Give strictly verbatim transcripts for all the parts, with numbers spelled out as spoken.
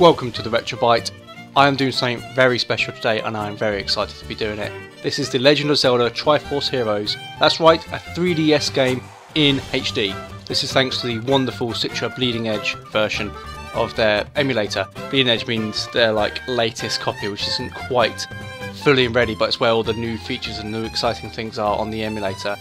Welcome to the Retro Byte. I am doing something very special today and I am very excited to be doing it. This is The Legend of Zelda Triforce Heroes. That's right, a three D S game in H D. This is thanks to the wonderful Citra Bleeding Edge version of their emulator. Bleeding Edge means their like latest copy, which isn't quite fully and ready, but it's where all the new features and new exciting things are on the emulator.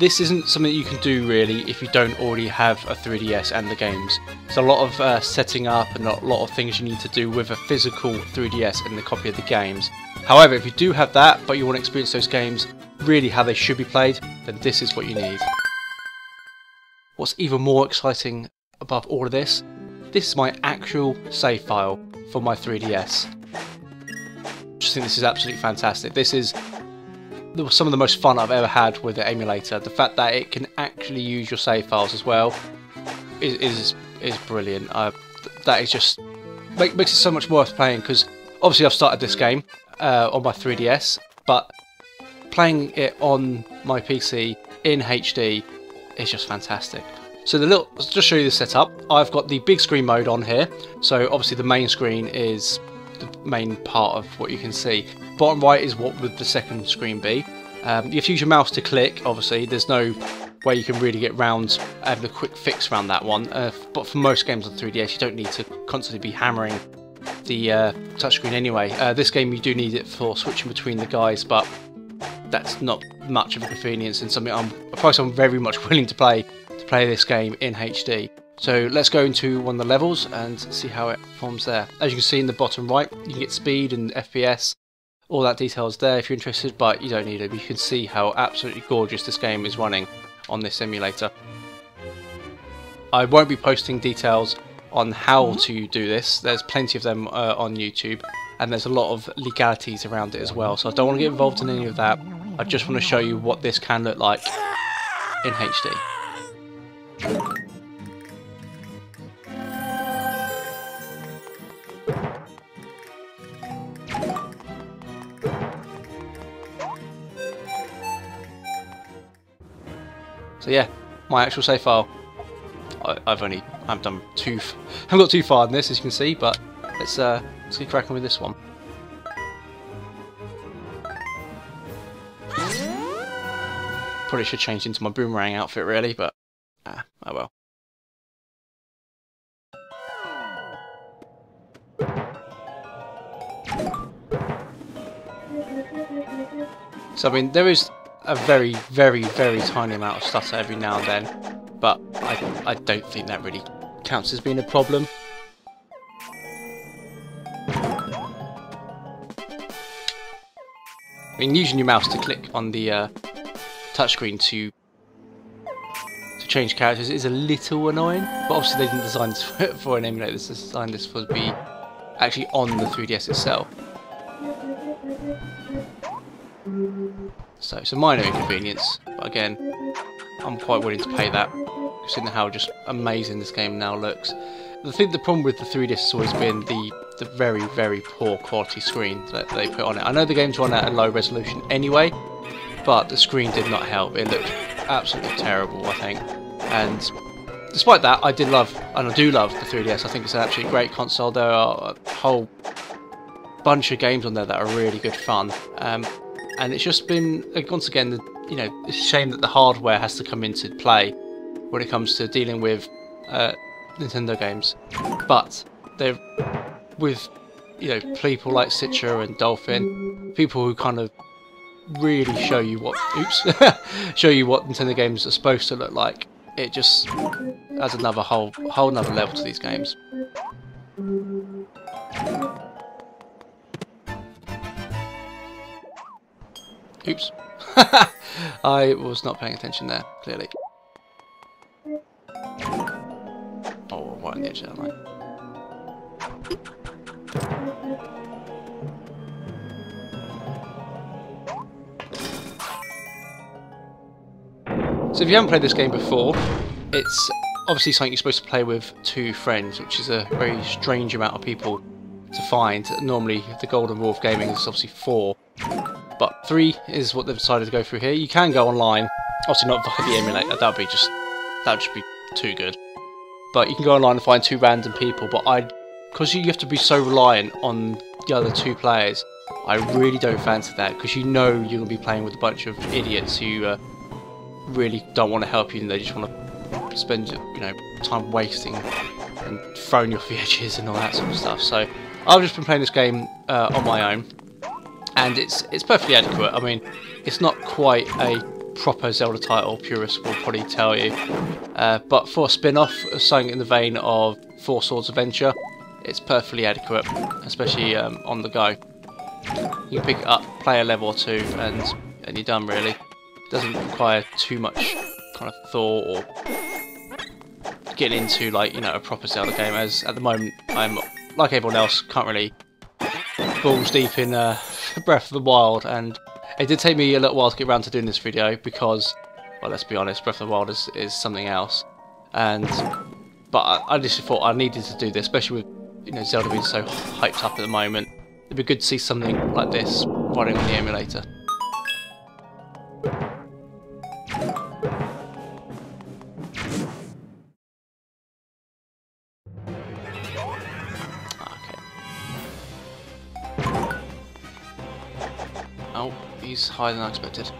This isn't something you can do really if you don't already have a three D S and the games. There's a lot of uh, setting up and a lot of things you need to do with a physical three D S and the copy of the games. However, if you do have that but you want to experience those games really how they should be played, then this is what you need. What's even more exciting above all of this, this is my actual save file for my three D S. I just think this is absolutely fantastic. This is some of the most fun I've ever had with the emulator. The fact that it can actually use your save files as well is is, is brilliant. I, that is just make, makes it so much worth playing, because obviously I've started this game uh, on my three D S, but playing it on my P C in H D is just fantastic. So the little, I'll just show you the setup. I've got the big screen mode on here, so obviously the main screen is the main part of what you can see. Bottom right is what would the second screen be. Um, if you use your mouse to click, obviously there's no way you can really get round having a quick fix around that one, uh, but for most games on three D S you don't need to constantly be hammering the uh, touchscreen anyway. Uh, this game you do need it for switching between the guys, but that's not much of a convenience and something I'm, a price I'm very much willing to play to play this game in H D. So let's go into one of the levels and see how it performs there. As you can see in the bottom right, you can get speed and F P S. All that details there if you're interested, but you don't need it. You can see how absolutely gorgeous this game is running on this emulator. I won't be posting details on how to do this. There's plenty of them uh, on YouTube, and there's a lot of legalities around it as well, so I don't want to get involved in any of that. I just want to show you what this can look like in H D. So yeah, my actual save file. I, I've only, I haven't done too, f I haven't got too far in this, as you can see, but let's uh, let's get cracking with this one. Probably should change into my boomerang outfit really, but ah, uh, oh well. So I mean, there is a very, very, very tiny amount of stutter every now and then, but I, I don't think that really counts as being a problem. I mean, using your mouse to click on the uh, touchscreen to to change characters is a little annoying, but obviously they didn't design this for, for an emulator. They designed this for to be actually on the three D S itself. So it's a minor inconvenience, but again, I'm quite willing to pay that, considering how just amazing this game now looks. I think the problem with the three D S has always been the, the very, very poor quality screen that they put on it. I know the game's run at a low resolution anyway, but the screen did not help. It looked absolutely terrible, I think. And despite that, I did love, and I do love the three D S. I think it's an absolutely great console. There are a whole bunch of games on there that are really good fun. Um, And it's just been, once again, you know, it's a shame that the hardware has to come into play when it comes to dealing with uh, Nintendo games. But they're with, you know, people like Citra and Dolphin, people who kind of really show you what, oops, show you what Nintendo games are supposed to look like. It just adds another whole, whole another level to these games. Oops. I was not paying attention there, clearly. Oh, right on the edge of that line. So if you haven't played this game before, it's obviously something you're supposed to play with two friends, which is a very strange amount of people to find. Normally the Golden Wolf Gaming is obviously four. But three is what they've decided to go through here. You can go online, obviously not via the emulator, that would be just, that would just be too good. But you can go online and find two random people, but I because you have to be so reliant on the other two players, I really don't fancy that, because you know you're going to be playing with a bunch of idiots who uh, really don't want to help you, and they just want to spend, you know, time wasting and throwing you off the edges and all that sort of stuff. So I've just been playing this game uh, on my own, and it's it's perfectly adequate. I mean, it's not quite a proper Zelda title, purists will probably tell you, uh, but for a spin-off, something in the vein of Four Swords Adventure, it's perfectly adequate, especially um, on the go. You can pick it up, play a level or two, and, and you're done, really. It doesn't require too much kind of thought or getting into, like, you know, a proper Zelda game, as at the moment I'm, like everyone else, can't really balls deep in uh, Breath of the Wild, and it did take me a little while to get around to doing this video because, well, let's be honest, Breath of the Wild is, is something else. And but I, I just thought I needed to do this, especially with, you know, Zelda being so hyped up at the moment. It'd be good to see something like this running on the emulator. Higher than I expected.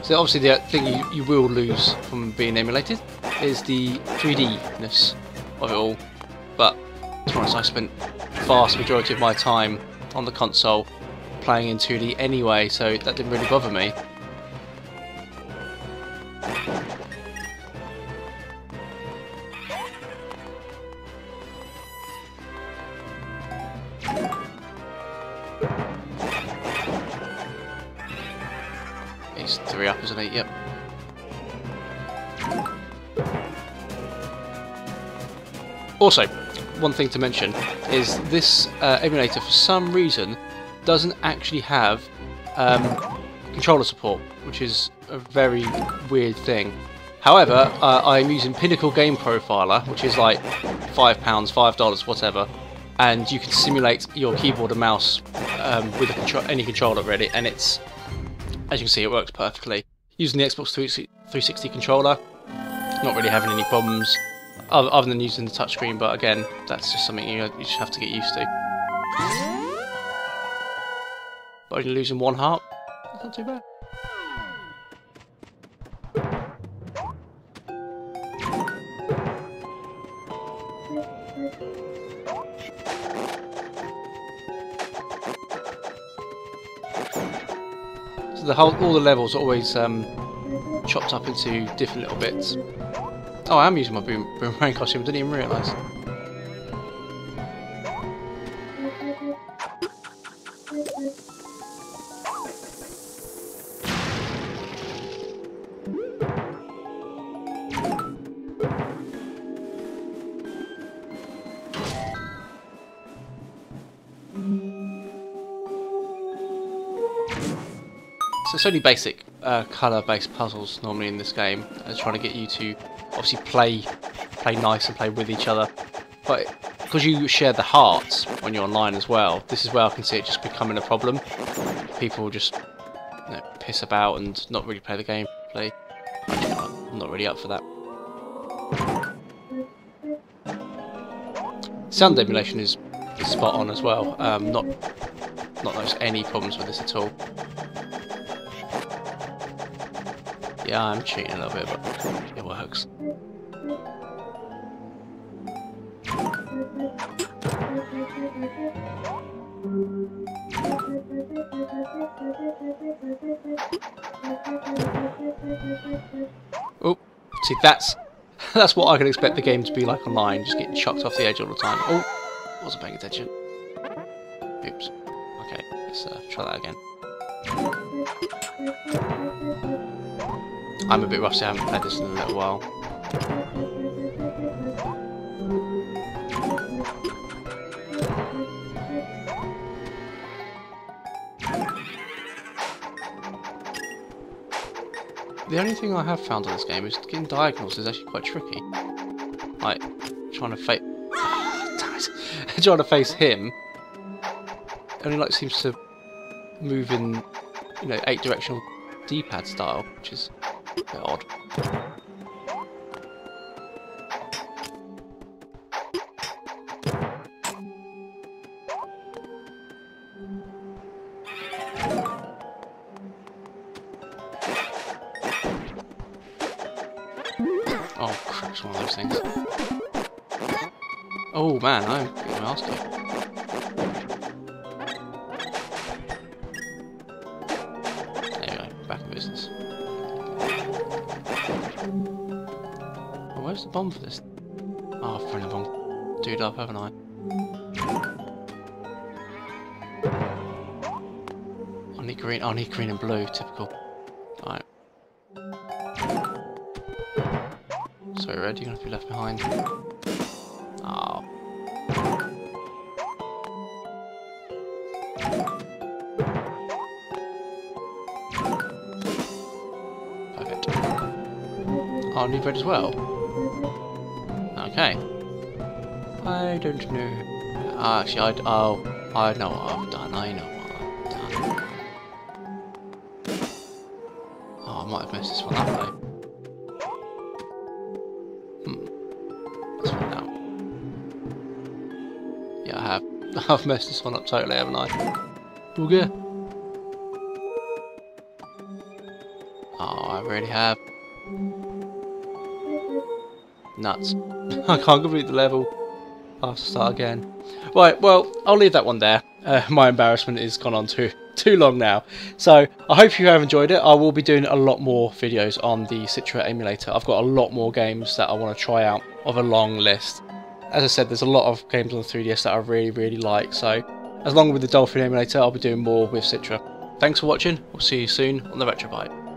So obviously the thing you, you will lose from being emulated is the three D-ness of it all, but to be honest, I spent the vast majority of my time on the console playing in two D anyway, so that didn't really bother me. Three up, isn't it? Yep. Also, one thing to mention is this uh, emulator, for some reason, doesn't actually have um, controller support, which is a very weird thing. However, uh, I'm using Pinnacle Game Profiler, which is like five pounds, five dollars, whatever, and you can simulate your keyboard and mouse um, with a contro any controller, really, and it's, as you can see, it works perfectly. Using the Xbox three sixty controller, not really having any problems, other than using the touchscreen, but again, that's just something you, you just have to get used to. But only losing one heart, that's not too bad. The whole, all the levels are always um, chopped up into different little bits. Oh, I am using my boom, boomerang costume, didn't even realise. So it's only basic uh, colour-based puzzles normally in this game, uh, trying to get you to obviously play play nice and play with each other. But because you share the hearts when you're online as well, this is where I can see it just becoming a problem. People just, you know, piss about and not really play the game. Play. I'm not really up for that. Sound emulation is, is spot on as well. Um, not not noticed any problems with this at all. Yeah, I'm cheating a little bit, but it works. Oh, see, that's that's what I could expect the game to be like online, just getting chucked off the edge all the time. Oh, wasn't paying attention. Oops. Okay, let's uh, try that again. I'm a bit rusty, I haven't played this in a little while. The only thing I have found in this game is getting diagonals is actually quite tricky. Like, trying to face... damn it! Trying to face him only, like, seems to move in, you know, eight-directional D-pad style, which is... a bit odd. Oh, crap, it's one of those things. Oh, man, I'm getting my ass kicked. There we go, back in business. Oh, where's the bomb for this? Oh, I've thrown a bomb dude up, haven't I? I need green, I need green and blue, typical. Alright. Sorry, Red, you're gonna have to be left behind. Oh. Perfect. Oh, I need red as well. Okay. I don't know. Uh, actually, I oh, I know what I've done. I know what I've done. Oh, I might have messed this one up though. I've messed this one up totally, haven't I? Booger! Oh, I really have. Nuts. I can't complete the level. I'll have to start again. Right, well, I'll leave that one there. Uh, my embarrassment has gone on too, too long now. So, I hope you have enjoyed it. I will be doing a lot more videos on the Citra emulator. I've got a lot more games that I want to try out of a long list. As I said, there's a lot of games on the three D S that I really, really like, so as long with the Dolphin emulator, I'll be doing more with Citra. Thanks for watching, we'll see you soon on the Retro Byte.